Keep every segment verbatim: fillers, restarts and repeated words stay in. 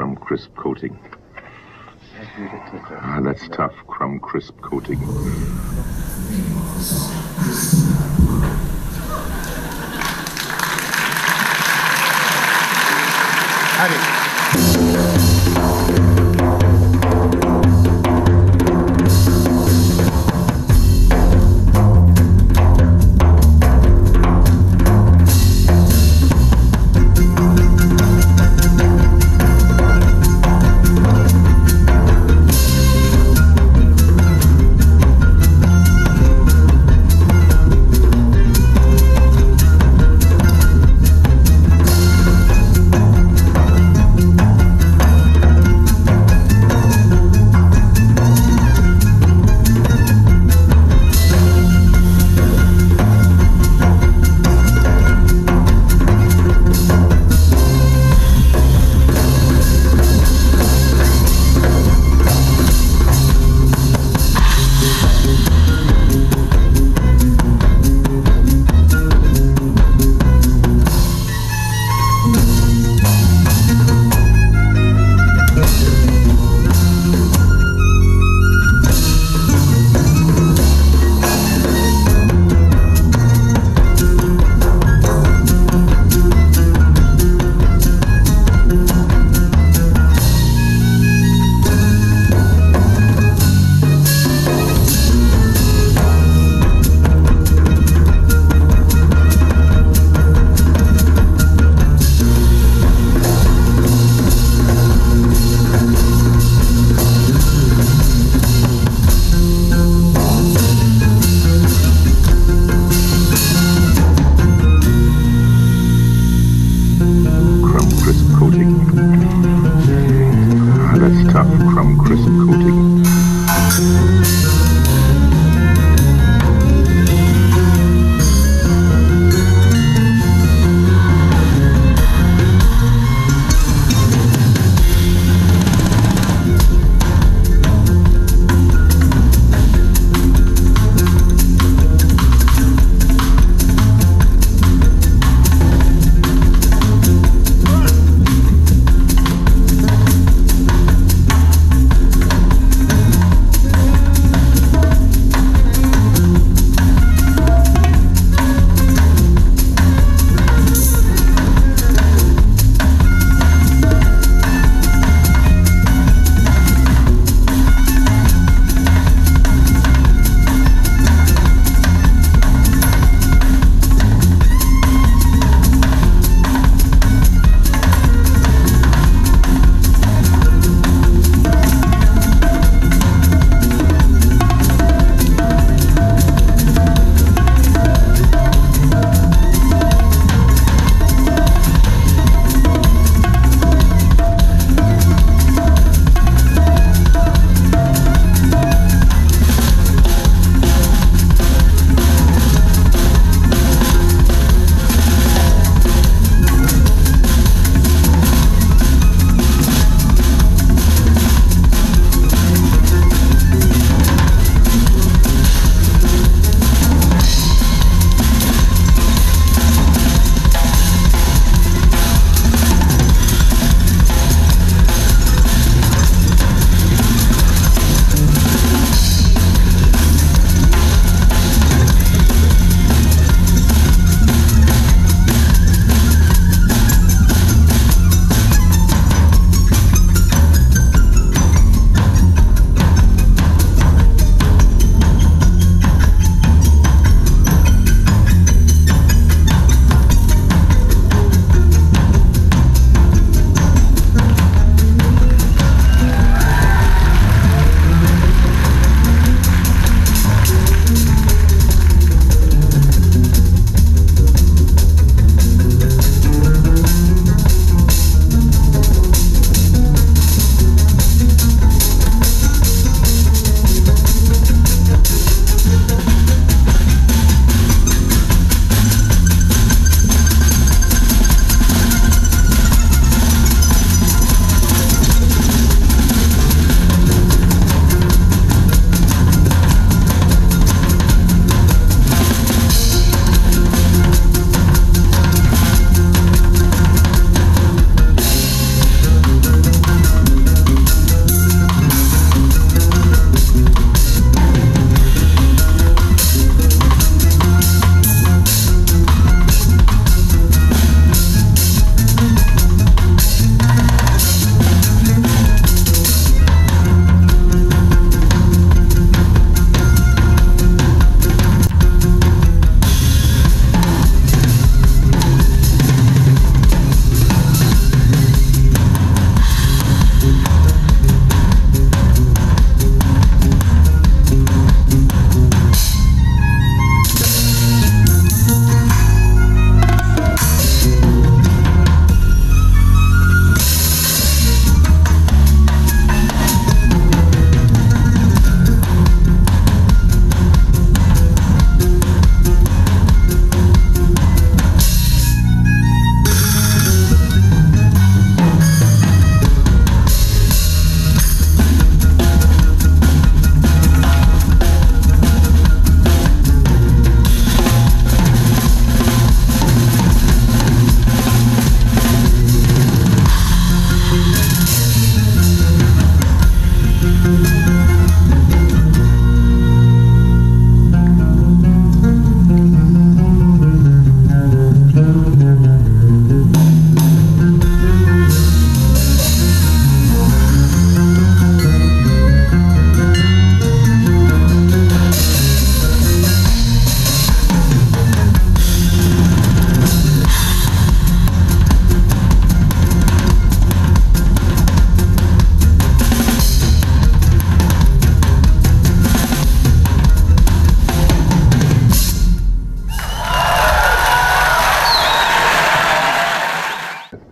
Crumb Crisp Coating. Ah, that's tough, Crumb Crisp Coating.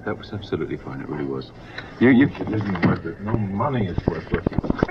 That was absolutely fine, it really was. You, you... It isn't worth it. No money is worth it.